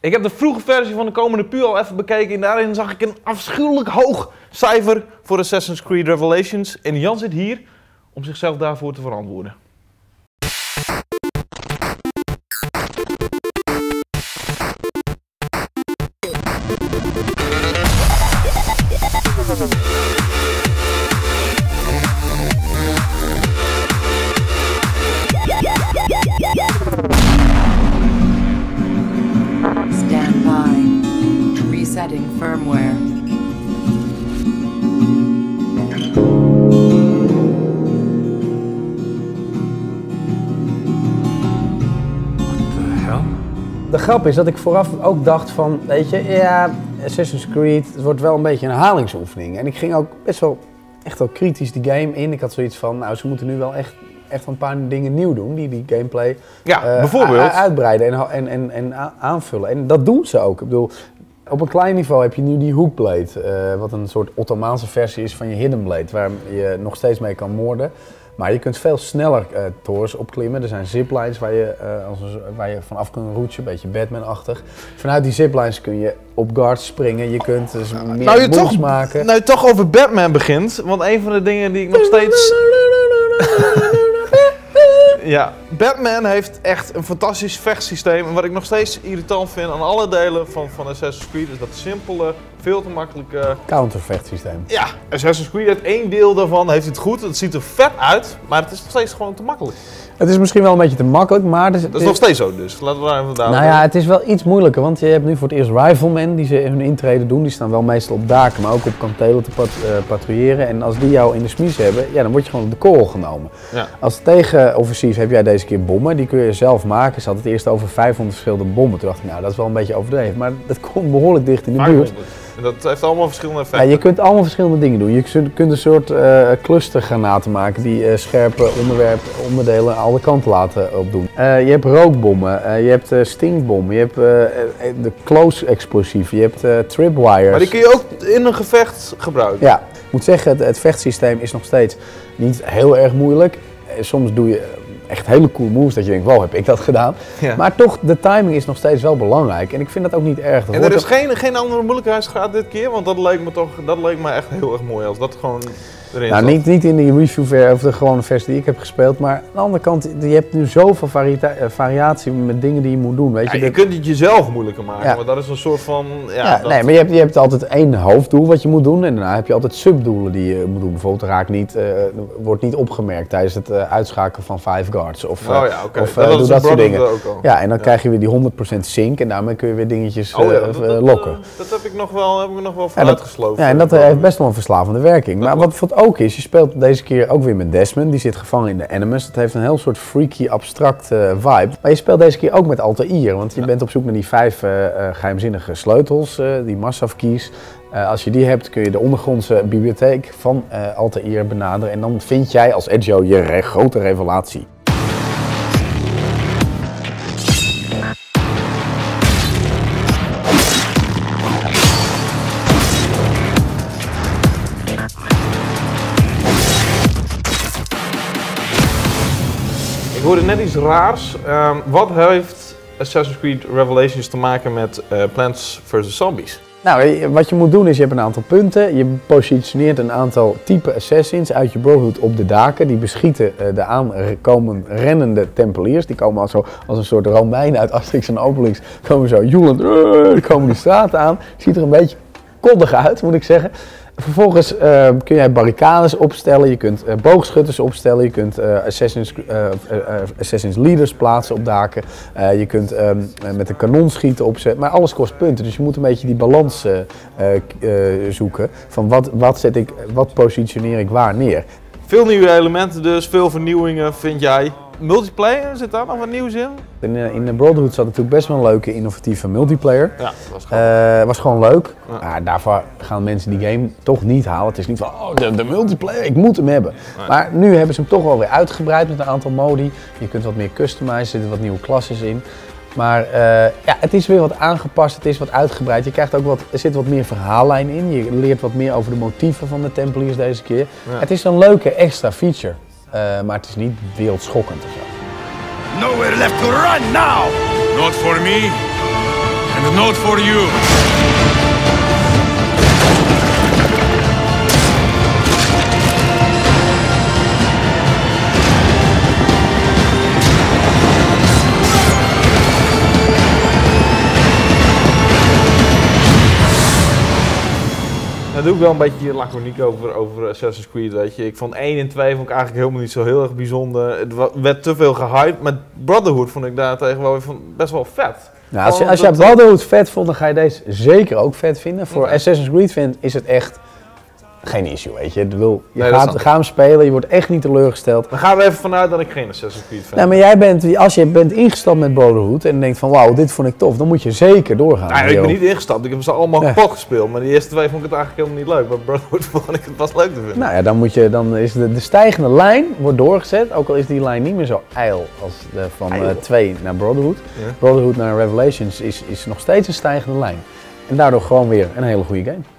Ik heb de vroege versie van de komende puur al even bekeken en daarin zag ik een afschuwelijk hoog cijfer voor Assassin's Creed Revelations. En Jan zit hier om zichzelf daarvoor te verantwoorden. De grap is dat ik vooraf ook dacht van, weet je, ja, Assassin's Creed, het wordt wel een beetje een herhalingsoefening. En ik ging ook best wel echt wel kritisch die game in. Ik had zoiets van, nou, ze moeten nu wel echt een paar dingen nieuw doen, die gameplay bijvoorbeeld uitbreiden en aanvullen. En dat doen ze ook. Ik bedoel, op een klein niveau heb je nu die Hookblade, wat een soort Ottomaanse versie is van je Hidden Blade, waar je nog steeds mee kan moorden. Maar je kunt veel sneller torens opklimmen. Er zijn ziplines waar je vanaf kunt roetsen, een beetje Batman-achtig. Vanuit die ziplines kun je op guards springen, je kunt dus meer moves maken. Nou je toch over Batman begint, want een van de dingen die ik nog steeds... Ja, Batman heeft echt een fantastisch vechtsysteem. En wat ik nog steeds irritant vind aan alle delen van Assassin's Creed is dat simpele, veel te makkelijke... countervechtsysteem. Ja, Assassin's Creed heeft één deel daarvan, heeft het goed, het ziet er vet uit, maar het is nog steeds gewoon te makkelijk. Het is misschien wel een beetje te makkelijk, maar... Dat is nog steeds zo dus, laten we daar even over. Nou ja, het is wel iets moeilijker, want je hebt nu voor het eerst Riflemen die ze hun intrede doen. Die staan wel meestal op daken, maar ook op kantelen te patrouilleren. En als die jou in de smies hebben, ja, dan word je gewoon op de korrel genomen. Ja. Als tegenofficier heb jij deze keer bommen, die kun je zelf maken. Ze had het eerst over 500 verschillende bommen. Toen dacht ik, nou, dat is wel een beetje overdreven, maar dat komt behoorlijk dicht in de buurt. En dat heeft allemaal verschillende effecten. Ja, je kunt allemaal verschillende dingen doen. Je kunt een soort clustergranaten maken die scherpe onderdelen aan alle kanten laten opdoen. Je hebt rookbommen, je hebt stinkbommen, je hebt de close explosief, je hebt tripwires. Maar die kun je ook in een gevecht gebruiken. Ja, ik moet zeggen, het vechtsysteem is nog steeds niet heel erg moeilijk. Soms doe je echt hele cool moves dat je denkt, wow, heb ik dat gedaan? Ja. Maar toch, de timing is nog steeds wel belangrijk en ik vind dat ook niet erg. Dat en er is geen andere moeilijkheidsgraad dit keer, want dat leek me echt heel erg mooi als dat gewoon erin zat. Nou, niet in de review of de gewone versie die ik heb gespeeld, maar aan de andere kant, je hebt nu zoveel variatie met dingen die je moet doen. Weet je, ja, je kunt het jezelf moeilijker maken, maar dat is een soort van... Nee, maar je hebt altijd één hoofddoel wat je moet doen en daarna heb je altijd subdoelen die je moet doen. Bijvoorbeeld, wordt niet opgemerkt tijdens het uitschakelen van 5 guards. Of, dat soort dingen. Ja, en dan krijg je weer die 100% sync en daarmee kun je weer dingetjes lokken. Dat heb ik nog wel van uitgesloten. Ja, en dat heeft best wel een verslavende werking. Maar wat ook is, je speelt deze keer ook weer met Desmond. Die zit gevangen in de Animus. Dat heeft een heel soort freaky, abstract vibe. Maar je speelt deze keer ook met Altaïr. Want je bent op zoek naar die 5 geheimzinnige sleutels, die massaf keys. Als je die hebt, kun je de ondergrondse bibliotheek van Altaïr benaderen. En dan vind jij als Ezio je grote revelatie. Ik hoorde net iets raars. Wat heeft Assassin's Creed Revelations te maken met Plants vs. Zombies? Nou, wat je moet doen is, je hebt een aantal punten. Je positioneert een aantal type assassins uit je Brotherhood op de daken. Die beschieten de aankomen rennende tempeliers. Die komen als een soort Romeinen uit Asterix en Obelix. Komen zo joelend, komen die straat aan. Ziet er een beetje koddig uit, moet ik zeggen. Vervolgens kun jij barricades opstellen, je kunt boogschutters opstellen, je kunt assassins leaders plaatsen op daken, je kunt met een kanon schieten opzetten, maar alles kost punten. Dus je moet een beetje die balans zoeken van wat positioneer ik waar neer. Veel nieuwe elementen dus, veel vernieuwingen vind jij. Multiplayer, zit daar nog wat nieuws in? In de Brotherhood zat natuurlijk best wel een leuke, innovatieve multiplayer. Ja, was gewoon leuk. Ja. Maar daarvoor gaan mensen die game toch niet halen. Het is niet van, oh, de multiplayer, ik moet hem hebben. Nee. Maar nu hebben ze hem toch wel weer uitgebreid met een aantal modi. Je kunt wat meer customizen, er zitten wat nieuwe classes in. Maar ja, het is weer wat aangepast, het is wat uitgebreid. Je krijgt ook er zit wat meer verhaallijn in. Je leert wat meer over de motieven van de Tempeliers deze keer. Ja. Het is een leuke extra feature. Maar het is niet wereldschokkend of zo. Nowhere left to run now! Not for me, and not for you. Daar doe ik wel een beetje laconiek over Assassin's Creed, weet je. Ik vond 1 en 2 vond ik eigenlijk helemaal niet zo heel erg bijzonder. Het werd te veel gehyped, maar Brotherhood vond ik daartegen wel best wel vet. Nou, als jij Brotherhood vet vond, dan ga je deze zeker ook vet vinden. Voor Assassin's Creed is het echt geen issue, weet je. Je gaat hem spelen, je wordt echt niet teleurgesteld. Dan gaan we even vanuit dat ik geen Assassin's Creed fan. Nou, maar jij bent, als je bent ingestapt met Brotherhood en denkt van wauw, dit vond ik tof, dan moet je zeker doorgaan. Nou, ik ben niet ingestapt, ik heb ze allemaal kapot gespeeld, maar die eerste twee vond ik het eigenlijk helemaal niet leuk. Maar Brotherhood vond ik het pas leuk te vinden. Nou ja, dan is de stijgende lijn wordt doorgezet, ook al is die lijn niet meer zo ijl als van 2 naar Brotherhood. Ja. Brotherhood naar Revelations is nog steeds een stijgende lijn. En daardoor gewoon weer een hele goede game.